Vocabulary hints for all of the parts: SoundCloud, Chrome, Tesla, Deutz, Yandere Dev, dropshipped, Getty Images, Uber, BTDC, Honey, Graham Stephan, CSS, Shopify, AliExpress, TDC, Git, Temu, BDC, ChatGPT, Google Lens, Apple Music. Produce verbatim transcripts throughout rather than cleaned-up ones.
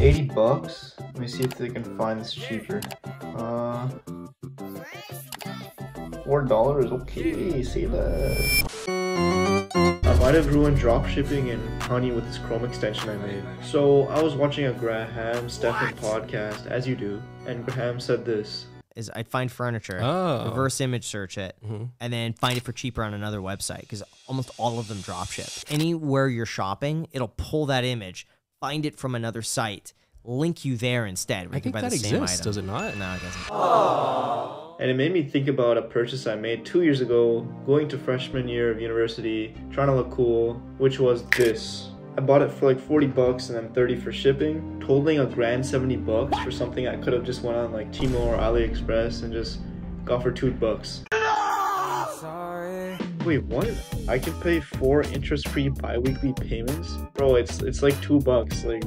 eighty bucks. Let me see if they can find this cheaper. Uh, four dollars, okay, see that. I might have ruined dropshipping in Honey with this Chrome extension I made. So I was watching a Graham Stephan podcast, as you do, and Graham said this. Is I'd find furniture, oh. reverse image search it, mm-hmm. and then find it for cheaper on another website, because almost all of them dropship. Anywhere you're shopping, it'll pull that image, find it from another site, link you there instead. I think buy that the same exists, item. Does it not? No, it doesn't. Aww. And it made me think about a purchase I made two years ago, going to freshman year of university, trying to look cool, which was this. I bought it for like forty bucks and then thirty for shipping, totaling a grand seventy bucks for something I could have just went on like Temu or AliExpress and just got for two bucks. Sorry. Wait, what? I can pay four interest-free bi-weekly payments? Bro, it's it's like two bucks. Like,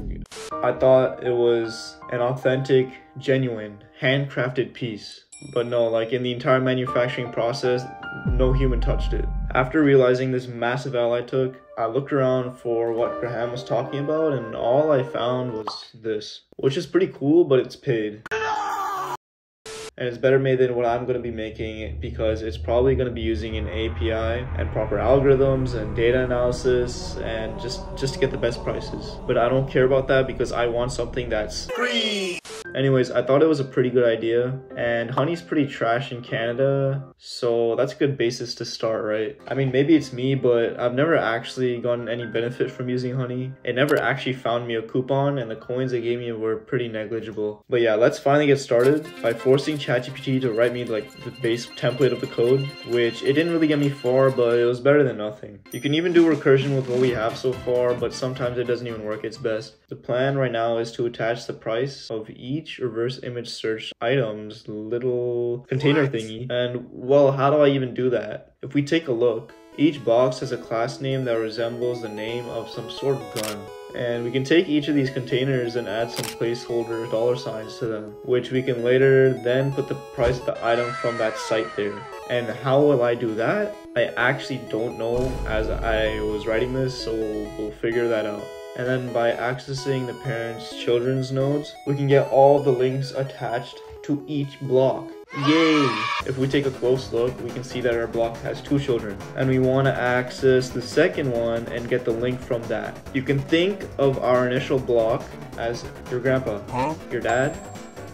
I thought it was an authentic, genuine, handcrafted piece. But no, like in the entire manufacturing process, no human touched it. After realizing this massive L I took, I looked around for what Graham was talking about, and all I found was this, which is pretty cool, but it's paid. And it's better made than what I'm going to be making, because it's probably going to be using an A P I and proper algorithms and data analysis and just, just to get the best prices. But I don't care about that, because I want something that's free. Anyways, I thought it was a pretty good idea, and Honey's pretty trash in Canada, so that's a good basis to start, right? I mean, maybe it's me, but I've never actually gotten any benefit from using Honey. It never actually found me a coupon, and the coins they gave me were pretty negligible. But yeah, let's finally get started by forcing ChatGPT to write me like the base template of the code, which it didn't really get me far, but it was better than nothing. You can even do recursion with what we have so far, but sometimes it doesn't even work its best. The plan right now is to attach the price of each reverse image search items little container what? thingy. And well, how do I even do that? If we take a look, each box has a class name that resembles the name of some sort of gun, and we can take each of these containers and add some placeholder dollar signs to them, which we can later then put the price of the item from that site there. And how will I do that? I actually don't know as I was writing this, so we'll figure that out. And then by accessing the parents' children's nodes, we can get all the links attached to each block. Yay! If we take a close look, we can see that our block has two children, and we want to access the second one and get the link from that. You can think of our initial block as your grandpa, huh? your dad,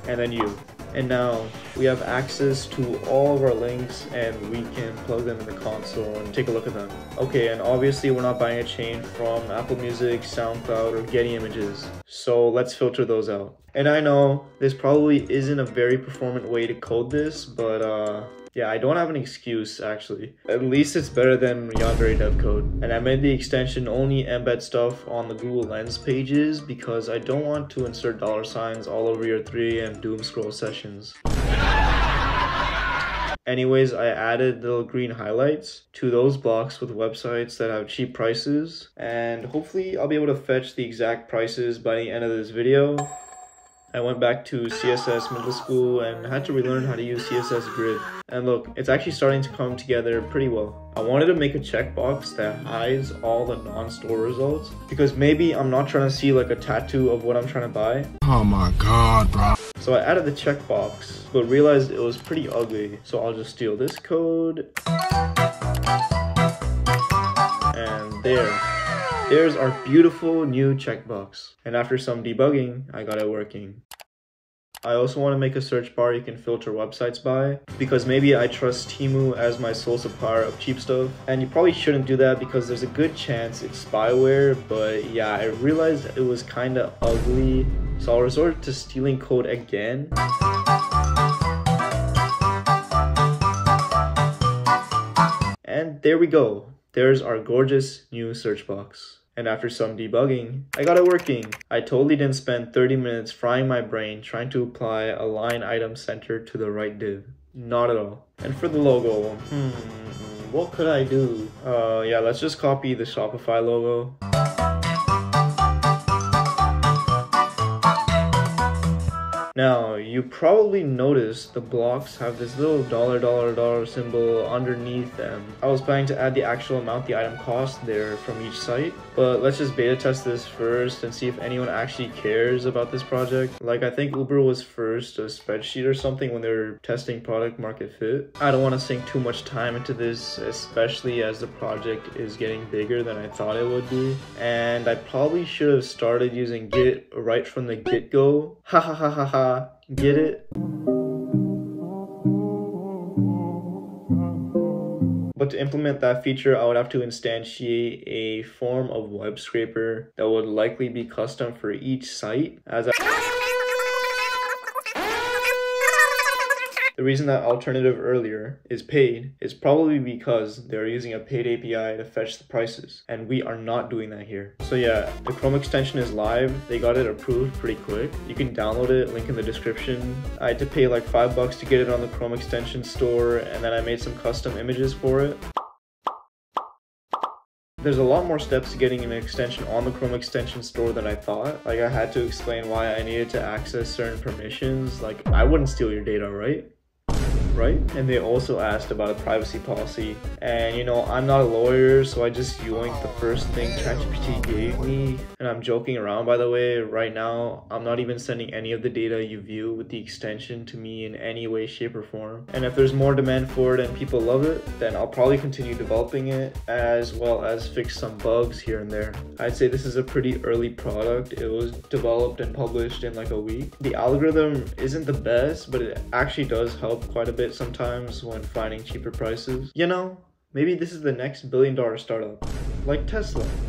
and then you. And now we have access to all of our links, and we can plug them in the console and take a look at them. Okay, and obviously we're not buying a chain from Apple Music, SoundCloud, or Getty Images. So let's filter those out. And I know this probably isn't a very performant way to code this, but uh, yeah, I don't have an excuse actually. At least it's better than Yandere Dev code. And I made the extension only embed stuff on the Google Lens pages, because I don't want to insert dollar signs all over your three A M doom scroll sessions. Anyways, I added little green highlights to those blocks with websites that have cheap prices, and hopefully I'll be able to fetch the exact prices by the end of this video. I went back to C S S middle school and had to relearn how to use C S S grid. And look, it's actually starting to come together pretty well. I wanted to make a checkbox that hides all the non-store results, because maybe I'm not trying to see like a tattoo of what I'm trying to buy. Oh my god, bro. So I added the checkbox, but realized it was pretty ugly. So I'll just steal this code. And there. There's our beautiful new checkbox. And after some debugging, I got it working. I also want to make a search bar you can filter websites by, because maybe I trust Temu as my sole supplier of cheap stuff. And you probably shouldn't do that, because there's a good chance it's spyware, but yeah, I realized it was kinda ugly. So I'll resort to stealing code again. And there we go. There's our gorgeous new search box. And after some debugging, I got it working. I totally didn't spend thirty minutes frying my brain trying to apply a line item center to the right div. Not at all. And for the logo, hmm, what could I do? Uh, yeah, let's just copy the Shopify logo. Now, you probably noticed the blocks have this little dollar dollar dollar symbol underneath them. I was planning to add the actual amount the item cost there from each site, but let's just beta test this first and see if anyone actually cares about this project. Like, I think Uber was first, a spreadsheet or something, when they were testing product market fit. I don't want to sink too much time into this, especially as the project is getting bigger than I thought it would be, and I probably should have started using Git right from the get-go. Ha ha ha ha ha. Get it? But to implement that feature, I would have to instantiate a form of web scraper that would likely be custom for each site. As I The reason that alternative earlier is paid is probably because they're using a paid A P I to fetch the prices, and we are not doing that here. So yeah, the Chrome extension is live. They got it approved pretty quick. You can download it, link in the description. I had to pay like five bucks to get it on the Chrome extension store, and then I made some custom images for it. There's a lot more steps to getting an extension on the Chrome extension store than I thought. Like, I had to explain why I needed to access certain permissions. Like, I wouldn't steal your data, right? right? And they also asked about a privacy policy. And you know, I'm not a lawyer, so I just yoinked the first thing ChatGPT gave me. And I'm joking around, by the way. Right now, I'm not even sending any of the data you view with the extension to me in any way, shape, or form. And if there's more demand for it and people love it, then I'll probably continue developing it, as well as fix some bugs here and there. I'd say this is a pretty early product. It was developed and published in like a week. The algorithm isn't the best, but it actually does help quite a bit sometimes when finding cheaper prices. You know, maybe this is the next billion dollar startup, like Tesla.